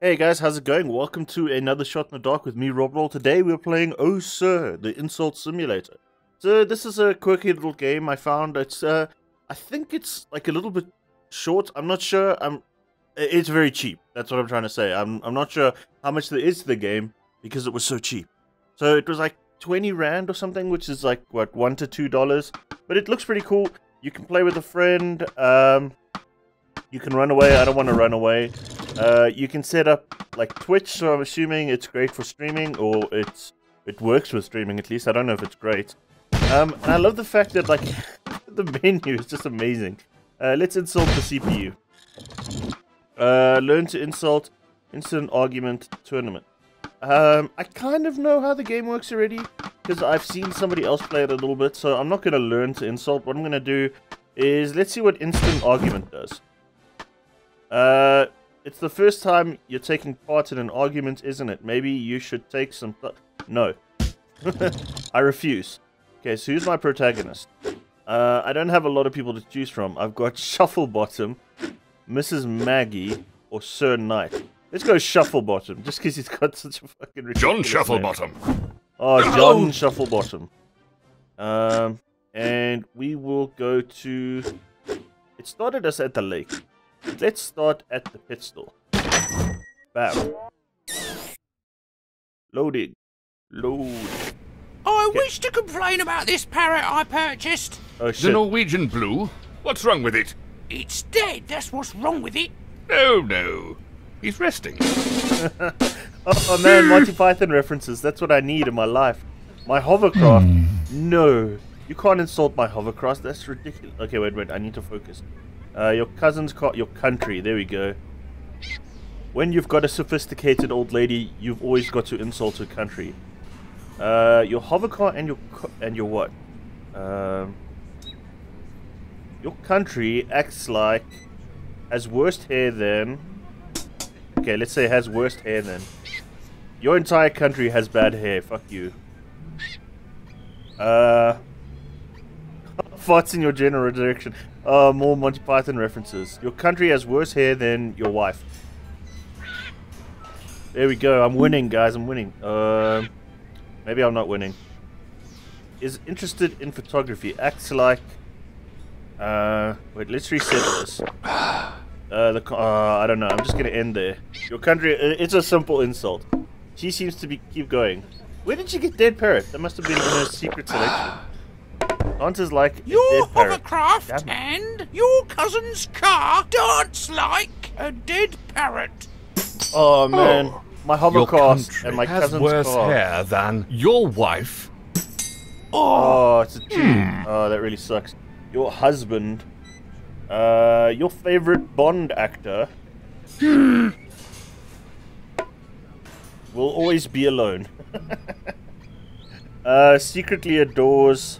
Hey guys, how's it going? Welcome to another Shot in the Dark with me, Rob. Today we're playing Oh Sir, the Insult Simulator. So this is a quirky little game I found. It's I think it's like a little bit short. I'm not sure. It's very cheap. That's what I'm trying to say. I'm not sure how much there is to the game because it was so cheap. So it was like 20 rand or something, which is like what, $1 to $2. But it looks pretty cool. You can play with a friend. You can run away. I don't want to run away. You can set up like Twitch, so I'm assuming it's great for streaming, or it works with streaming at least. I don't know if it's great. And I love the fact that like the menu is just amazing. Let's insult the CPU. Learn to insult, instant argument tournament. I kind of know how the game works already because I've seen somebody else play it a little bit. So I'm not going to learn to insult. What I'm going to do is let's see what instant argument does. It's the first time you're taking part in an argument, isn't it? Maybe you should take some... No. I refuse. Okay, so who's my protagonist? I don't have a lot of people to choose from. I've got Shufflebottom, Mrs. Maggie, or Sir Knight. Let's go Shufflebottom, just because he's got such a fucking ridiculous John Shufflebottom! Name. Oh, John Shufflebottom. And we will go to... It started us at the lake. Let's start at the pit store. Bam. Loading. Load. Oh, I wish to complain about this parrot I purchased. Oh, shit. The Norwegian Blue? What's wrong with it? It's dead, that's what's wrong with it. No, no. He's resting. Oh, man, Monty Python references. That's what I need in my life. My hovercraft? No. You can't insult my hovercraft. That's ridiculous. Okay, wait. I need to focus. Your cousin's got your country. There we go. When you've got a sophisticated old lady, you've always got to insult her country. Your hovercar and your what? Your country acts like has worse hair than. Okay, let's say has worse hair than. Your entire country has bad hair. Fuck you. Farts in your general direction. More Monty Python references. Your country has worse hair than your wife. There we go. I'm winning, guys. I'm winning. Maybe I'm not winning. Is interested in photography. Acts like... wait, let's reset this. I don't know. I'm just going to end there. Your country... It's a simple insult. She seems to be... Keep going. Where did she get dead parrot? That must have been in her secret selection. Answers like your hovercraft and your cousin's car dance like a dead parrot. Oh man, oh. My hovercraft and my cousin's car has worse hair than your wife. Oh, it's a cheat. Oh, that really sucks. Your husband, your favorite Bond actor will always be alone. Secretly adores.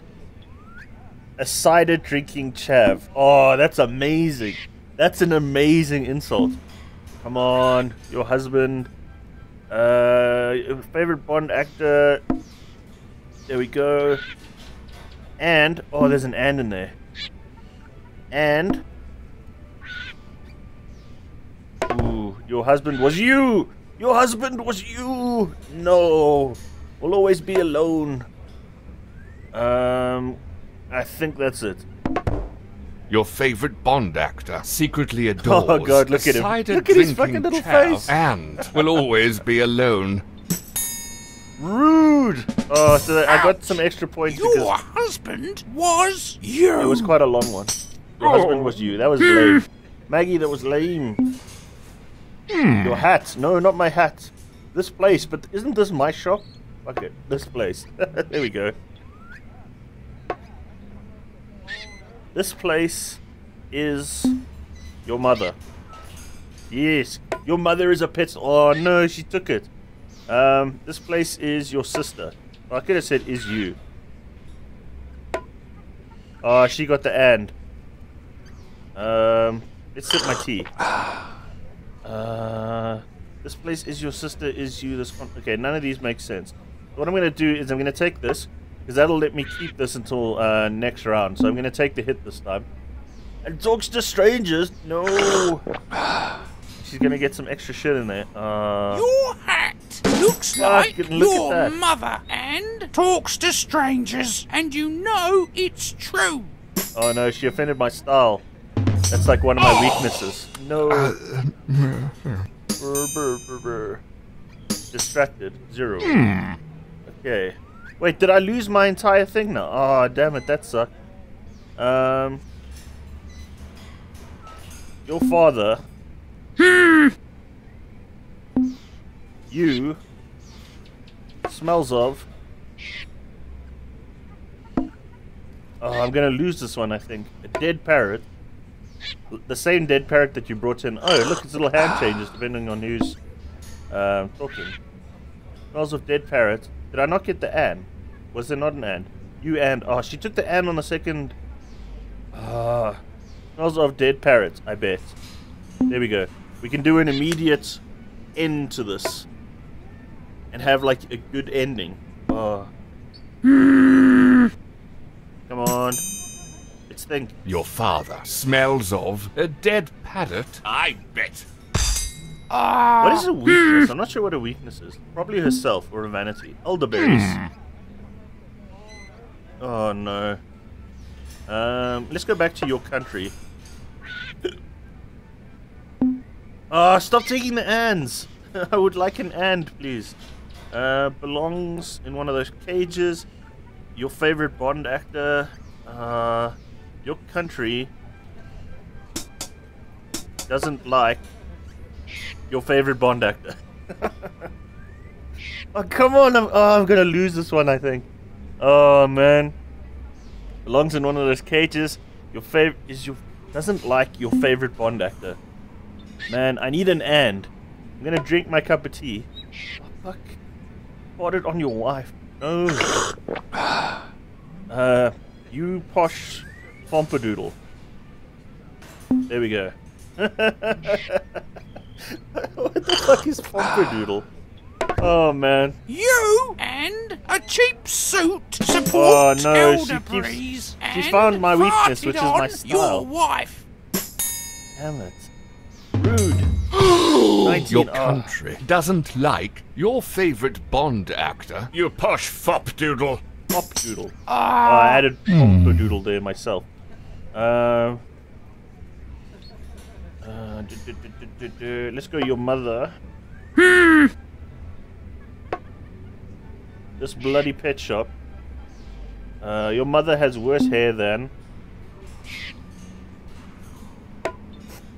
A cider drinking chav. Oh, that's amazing. That's an amazing insult. Come on, your husband. Your favorite Bond actor. There we go. And, oh, there's an and in there. And. Ooh, your husband was you. Your husband was you. No. We'll always be alone. I think that's it. Your favorite Bond actor secretly adores. Oh God, look at him! Look at his fucking little face. And will always be alone. Rude. Oh, so I got some extra points. Your husband was you. It was quite a long one. Your husband was you. That was lame, Maggie. That was lame. Your hat? No, not my hat. This place, but isn't this my shop? Fuck it, this place. There we go. This place is your mother. Yes, your mother is a pet. Oh no, she took it. This place is your sister. I could have said is you. Oh, she got the and. Let's sip my tea. This place is your sister, is you. This one. Okay, none of these make sense. What I'm going to do is I'm going to take this. Because that'll let me keep this until next round. So I'm going to take the hit this time. And talks to strangers. No. She's gonna get some extra shit in there. Your hat looks like your mother and talks to strangers, and you know it's true. Oh no, she offended my style. That's like one of my weaknesses. No. Distracted. 0. Okay. Wait, did I lose my entire thing now? Oh, damn it, that sucked. Your father. You. Smells of. Oh, I'm gonna lose this one, I think. A dead parrot. The same dead parrot that you brought in. Oh, look, it's little hand changes depending on who's talking. Smells of dead parrot. Did I not get the Anne? Was there not an Anne? You and oh, she took the Anne on the second. Smells of dead parrot, I bet. There we go. We can do an immediate end to this and have like a good ending. Oh. Come on. Let's think. Your father smells of a dead parrot, I bet. What is a weakness? I'm not sure what a weakness is. Probably herself or a vanity. Elderberries. Oh no. Let's go back to your country. Stop taking the ands. I would like an and, please. Belongs in one of those cages. Your favorite Bond actor. Your country doesn't like your favorite Bond actor. Oh, come on. I'm gonna lose this one, I think. Oh man. Belongs in one of those cages. Your favorite is your doesn't like your favorite Bond actor. Man, I need an and. I'm gonna drink my cup of tea. Oh, fuck. Poured it on your wife. No. You posh fompadoodle. There we go. What the fuck is fompadoodle? Oh man. You and a cheap suit support elderberries. Oh no, she found my weakness, which is my style. Your wife. Damn it. Rude. Your country doesn't like your favorite Bond actor. You posh fopdoodle. Fopdoodle. I added fopdoodle there myself. Let's go your mother. This bloody pet shop. Your mother has worse hair than.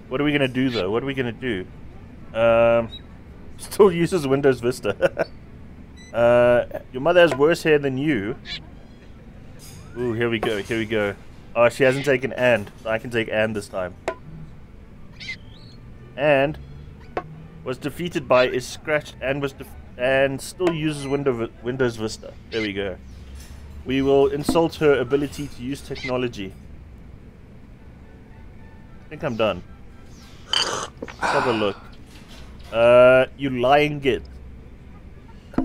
What are we gonna do though? What are we gonna do? Still uses Windows Vista. Your mother has worse hair than you. Ooh, here we go, here we go. Oh, she hasn't taken and. So I can take and this time. And was defeated by is scratched and was and still uses Windows Vista. There we go. We will insult her ability to use technology. I think I'm done. Let's have a look. You lying git.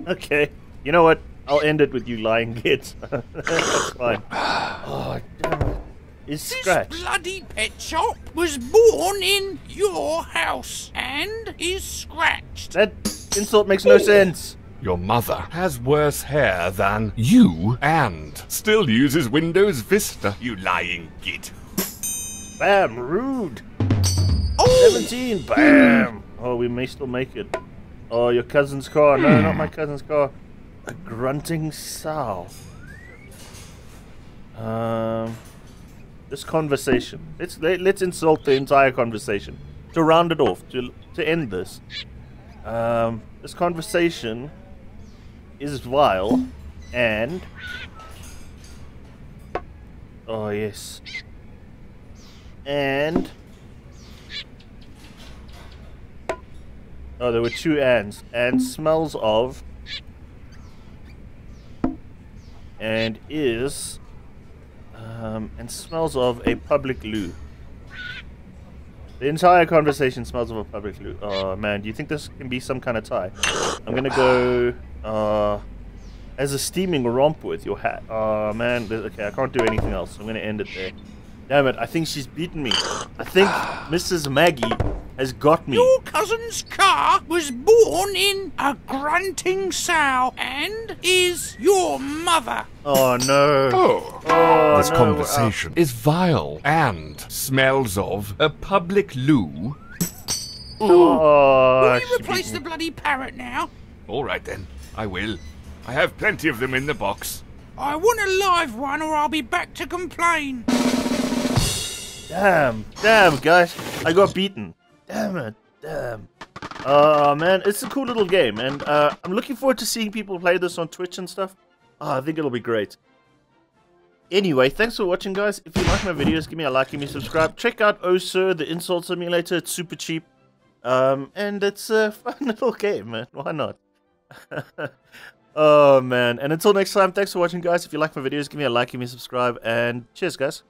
Okay. You know what? I'll end it with you lying git. That's fine. Oh, damn it. It's scratched. This bloody pet shop was born in your house and is scratched. That insult makes no sense. Your mother has worse hair than you and still uses Windows Vista. You lying git. Bam, rude. 17, bam! Oh, we may still make it. Oh, your cousin's car. No, not my cousin's car. A grunting sow. This conversation. Let's insult the entire conversation. To round it off, to end this. This conversation is vile and... Oh, yes. And... Oh, there were two ands. And smells of. And is. And smells of a public loo. The entire conversation smells of a public loo. Oh man, do you think this can be some kind of tie? I'm gonna go. As a steaming romp with your hat. Oh man, okay, I can't do anything else. I'm gonna end it there. Damn it, I think she's beaten me. I think Mrs. Maggie has got me. Your cousin's car was born in a grunting sow and is your mother. Oh no. Oh, this conversation is vile and smells of a public loo. Oh, will you replace the bloody parrot now? All right then, I will. I have plenty of them in the box. I want a live one or I'll be back to complain. Damn, guys, I got beaten. Damn. Man, it's a cool little game, and I'm looking forward to seeing people play this on Twitch and stuff. I think it'll be great. Anyway, thanks for watching, guys. If you like my videos, give me a like, give me a subscribe. Check out Oh...Sir! The Insult Simulator. It's super cheap, and it's a fun little game, man. Why not? Oh, man. And until next time, thanks for watching, guys. If you like my videos, give me a like, give me a subscribe, and cheers, guys.